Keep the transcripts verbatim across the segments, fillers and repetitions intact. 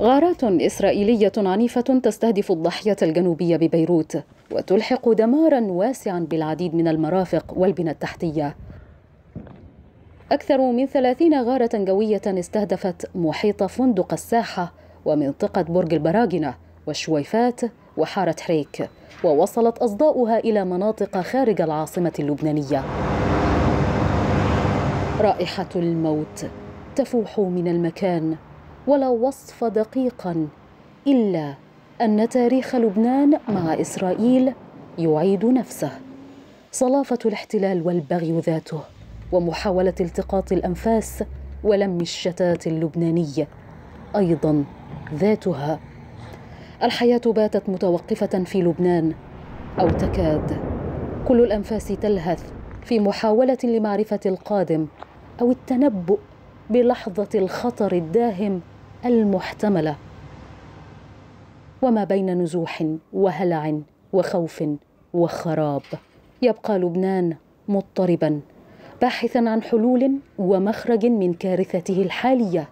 غارات إسرائيلية عنيفة تستهدف الضاحية الجنوبية ببيروت وتلحق دماراً واسعاً بالعديد من المرافق والبنى التحتية. أكثر من ثلاثين غارة جوية استهدفت محيط فندق الساحة ومنطقة برج البراجنة والشويفات وحارة حريك، ووصلت أصداؤها إلى مناطق خارج العاصمة اللبنانية. رائحة الموت تفوح من المكان، ولا وصف دقيقا إلا أن تاريخ لبنان مع إسرائيل يعيد نفسه. صلافة الاحتلال والبغي ذاته، ومحاولة التقاط الأنفاس ولم الشتات اللبناني أيضا ذاتها. الحياة باتت متوقفة في لبنان أو تكاد، كل الأنفاس تلهث في محاولة لمعرفة القادم أو التنبؤ بلحظة الخطر الداهم المحتملة، وما بين نزوح وهلع وخوف وخراب يبقى لبنان مضطربا باحثا عن حلول ومخرج من كارثته الحالية،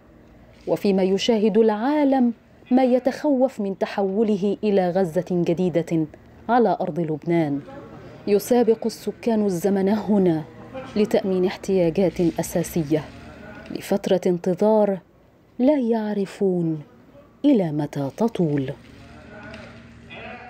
وفيما يشاهد العالم ما يتخوف من تحوله إلى غزة جديدة على أرض لبنان. يسابق السكان الزمن هنا لتأمين احتياجات أساسية لفترة انتظار لا يعرفون إلى متى تطول.